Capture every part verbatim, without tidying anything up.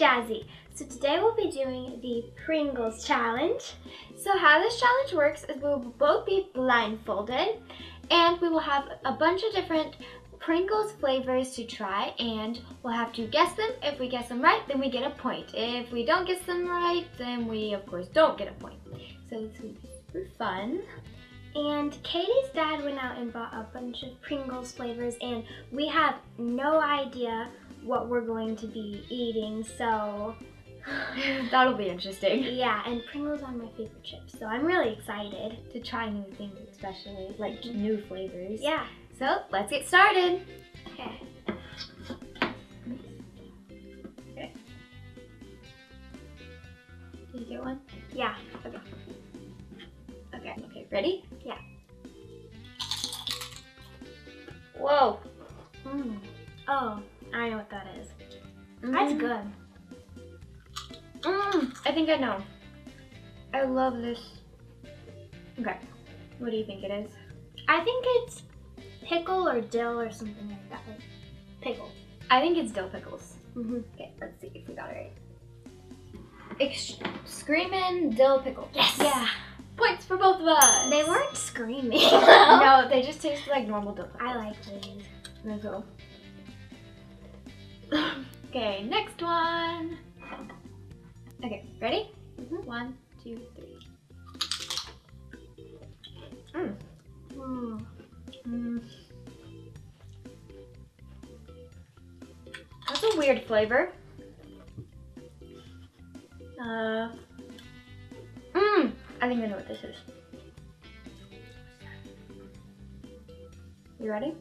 and jazzy. So today we'll be doing the Pringles challenge. So how this challenge works is we will both be blindfolded and we will have a bunch of different Pringles flavors to try, and we'll have to guess them. If we guess them right, then we get a point. If we don't guess them right, then we of course don't get a point. So it's going to be super fun. And Katie's dad went out and bought a bunch of Pringles flavors, and we have no idea what we're going to be eating, so that'll be interesting. Yeah, and Pringles are my favorite chips, so I'm really excited to try new things, especially like mm-hmm. new flavors. Yeah. So let's get started. Okay. Okay. Did you get one? Yeah. Okay. Okay. Okay. Ready? Yeah. Whoa. Mm. Oh, I know what that is. Mm. That's good. Mm, I think I know. I love this. Okay. What do you think it is? I think it's pickle or dill or something like that. Like pickle. I think it's dill pickles. Mm-hmm. Okay, let's see if we got it right. Ex screamin' dill pickle. Yes! Yeah. Points for both of us! They weren't screaming. No, they just tasted like normal dill pickles. I like these. Let's go. Okay, next one. Okay, ready? Mm-hmm. One, two, three. Mm. Mm. Mm. That's a weird flavor. Uh. Mmm. I think I know what this is. You ready?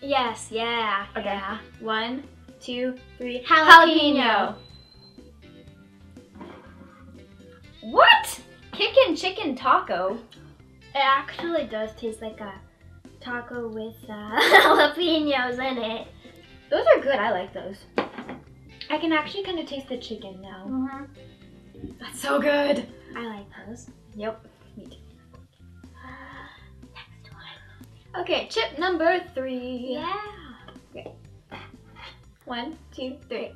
Yes. Yeah. Okay. Yeah. One, two, three. Jalapeno. Jalapeno. What? Kickin' chicken taco? It actually does taste like a taco with uh, jalapenos in it. Those are good. I like those. I can actually kind of taste the chicken now. Mm-hmm. That's so good. I like those. Yep. Me too. Next one. Okay, chip number three. Yeah. Okay. One, two, three.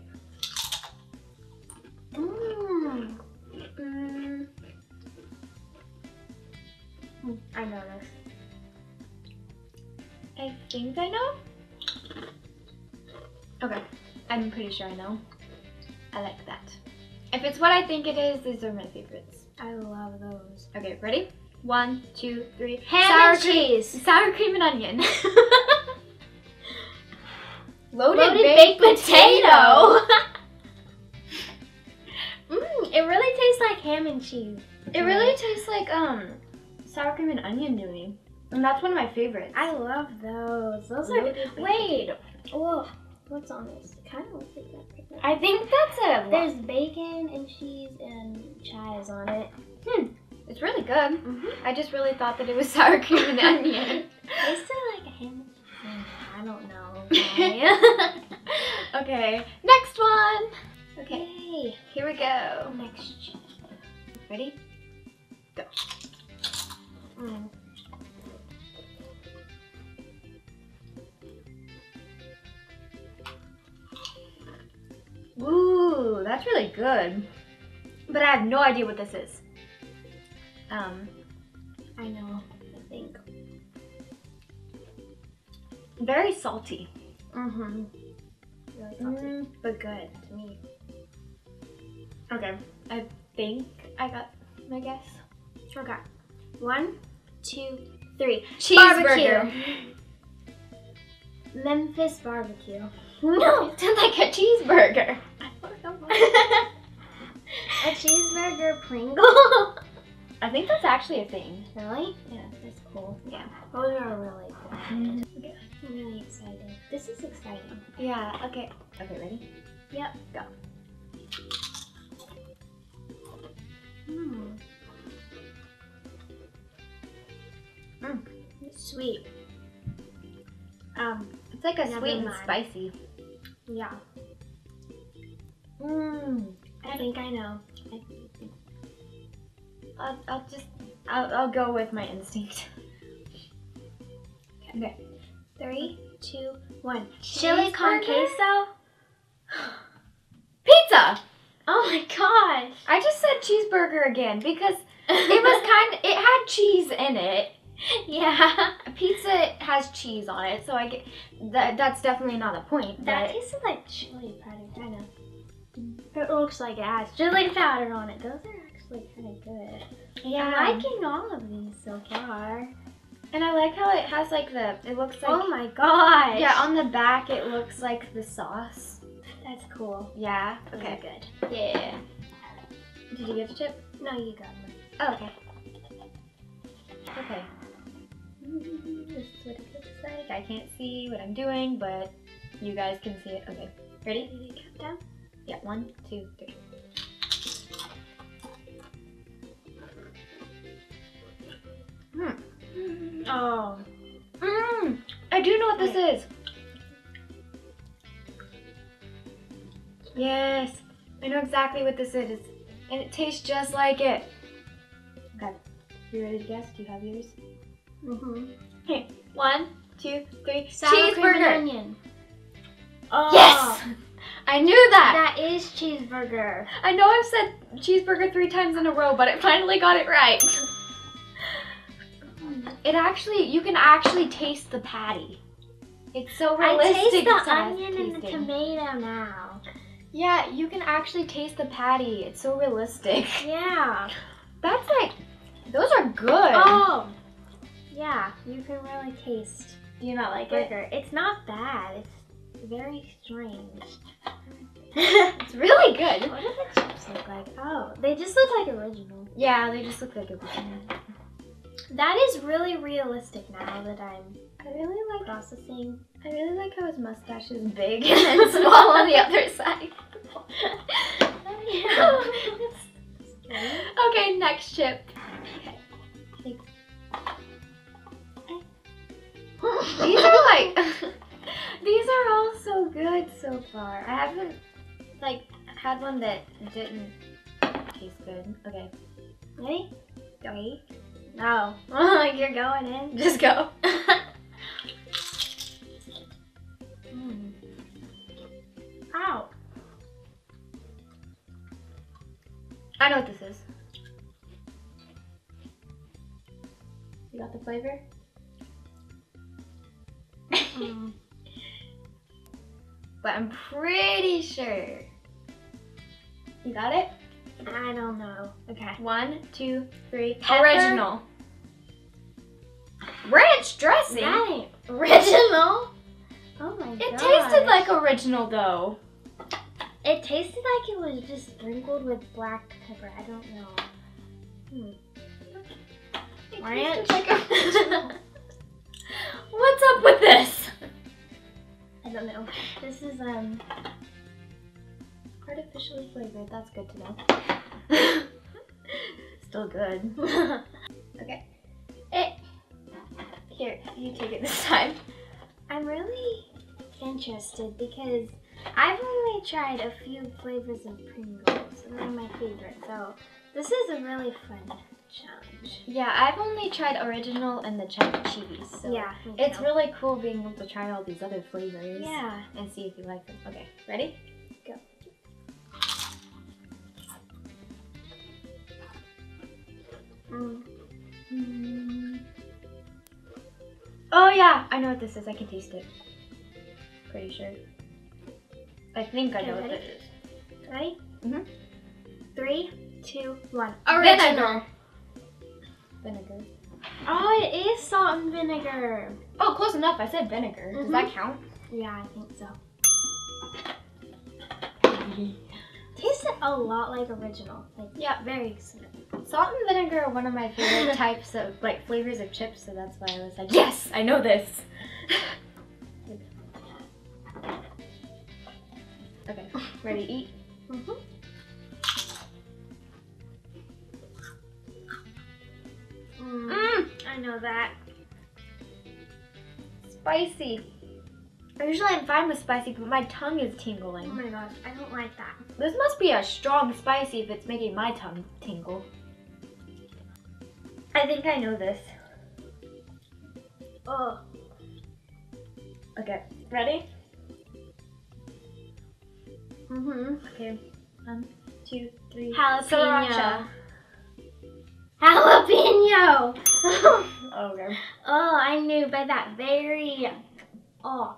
Mmm. Mm. I know this. I think I know. Okay, I'm pretty sure I know. I like that. If it's what I think it is, these are my favorites. I love those. Okay, ready? One, two, three. Ham and cheese. Sour cream and onion. Loaded, Loaded baked, baked potato. potato. It really tastes like ham and cheese. It really tastes like um sour cream and onion to me, and that's one of my favorites. I love those. Those are wait. Oh, what's on this? It kind of looks like that. Right there. I think that's a. There's bacon and cheese and chives on it. Hmm. It's really good. Mm-hmm. I just really thought that it was sour cream and onion. Tastes like a ham. And cheese. I don't know. Okay. Next one. Okay. Yay. Here we go. Next chip. Ready? Go. Mm. Ooh, that's really good. But I have no idea what this is. Um, I know. I think. Very salty. Mm-hmm. Really salty. Mm, but good to me. Okay, I think I got my guess. Okay. One, two, three. Cheeseburger. Memphis barbecue. No, it sounds like a cheeseburger. I don't know why. A cheeseburger Pringle. I think that's actually a thing. Really? Yeah, that's cool. Yeah. Those are really cool. Mm-hmm. Okay. I'm really excited. This is exciting. Yeah, okay. Okay, ready? Yep, go. Mmm. Mmm. It's sweet. Um, it's like a sweet and spicy. Yeah. Mmm. I, I think I know. I think. I'll, I'll just, I'll, I'll go with my instinct. Okay. Okay. Three, two, one. Chili con queso? pizza. Oh my gosh. I just said cheeseburger again because it was kind of, it had cheese in it. Yeah. Pizza has cheese on it, so I get, that, that's definitely not the point. That tasted like chili powder, I know. It looks like it has chili powder on it. Those are actually kind of good. Yeah. I'm liking all of these so far. And I like how it has like the, it looks like. Oh my gosh. Yeah, on the back it looks like the sauce. That's cool. Yeah? Okay. Good. Yeah. Did you get a chip? No, you got one. Oh, okay. Okay. Mm-hmm. This is what it looks like. I can't see what I'm doing, but you guys can see it. Okay. Ready? Can you count down? Yeah, one, two, three. Hmm. Oh. Mmm. I do know what this Wait. is. Yes. I know exactly what this is. And it tastes just like it. Okay. You ready to guess? Do you have yours? Mm-hmm. Here. One, two, three. Sour cheeseburger. Cream and onion. Oh. Yes! I knew that! That is cheeseburger. I know I've said cheeseburger three times in a row, but I finally got it right. It actually, you can actually taste the patty. It's so realistic. I taste the so onion tasting. and the tomato now. Yeah, you can actually taste the patty. It's so realistic. Yeah. That's like, those are good. Oh. Yeah, you can really taste. Do you not like burger. it? It's not bad. It's very strange. It's really good. What do the chips look like? Oh, they just look like original. Yeah, they just look like original. That is really realistic now that I'm I really like processing. I really like how his mustache is big and then small on the other side. Okay, next chip. Okay. These are like these are all so good so far. I haven't like had one that didn't taste good. Okay. Ready? Ready? No. Like you're going in. Just go. mm. Ow. I know what this is. You got the flavor? Mm. But I'm pretty sure. You got it? I don't know. Okay. One, two, three. Pepper. Original. Ranch dressing. Right. Original. Oh my god. It gosh. tasted like original though. It tasted like it was just sprinkled with black pepper. I don't know. Hmm. Ranch. Like original. What's up with this? I don't know. This is um. artificially flavored, that's good to know. Still good. Okay. It, here, you take it this time. I'm really interested because I've only tried a few flavors of Pringles. They're my favorite, so this is a really fun challenge. Yeah, I've only tried original and the cheddar cheese, so yeah, it's really cool being able to try all these other flavors. Yeah. And see if you like them. Okay, ready? Go. Mm. Mm. Oh yeah, I know what this is. I can taste it. Pretty sure. I think okay, I know ready? what it is. Ready? Mm-hmm. Three, two, one. Original. Vinegar. Vinegar. Oh, it is salt and vinegar. Oh, close enough. I said vinegar. Mm-hmm. Does that count? Yeah, I think so. Tasted a lot like original. Like, yeah, very similar. Salt and vinegar are one of my favorite types of like flavors of chips, so that's why I was like, yes, I know this. Okay, ready to eat? Mm-hmm. Mm, mm. I know that. Spicy. Usually I'm fine with spicy, but my tongue is tingling. Oh my gosh, I don't like that. This must be a strong spicy if it's making my tongue tingle. I think I know this. Oh. Okay, ready? Mm-hmm. Okay. One, two, three. Jalapeno. Sriracha. Jalapeno. Oh, okay. Oh, I knew by that very. Oh,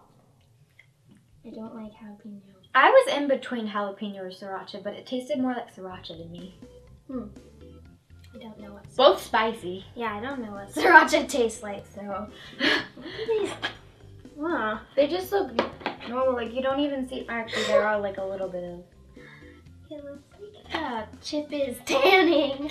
I don't like jalapeno. I was in between jalapeno or sriracha, but it tasted more like sriracha to me. Hmm. I don't know what sriracha. Both spicy. Yeah, I don't know what sriracha tastes like, so. These? Wow. They just look normal, like you don't even see, actually there are like a little bit of. It looks like uh, Chip is tanning.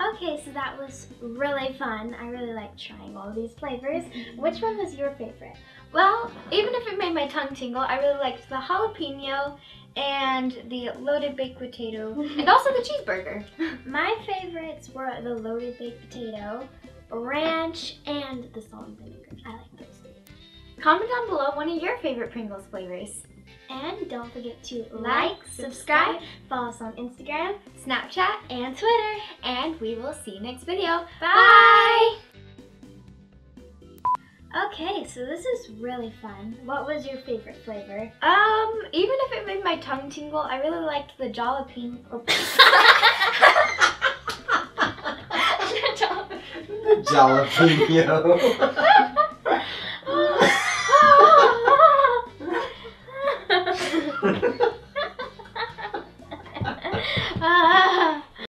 Okay, so that was really fun. I really like trying all these flavors. Which one was your favorite? Well, even if it made my tongue tingle, I really liked the jalapeno and the loaded baked potato, and also the cheeseburger. My favorites were the loaded baked potato, ranch, and the salt and vinegar. I like those three. Comment down below one of your favorite Pringles flavors. And don't forget to like, subscribe, follow us on Instagram, Snapchat, and Twitter. And we will see you next video. Bye! Okay, so this is really fun. What was your favorite flavor? Um, even if it made my tongue tingle, I really liked the jalapeno. The jalapeno.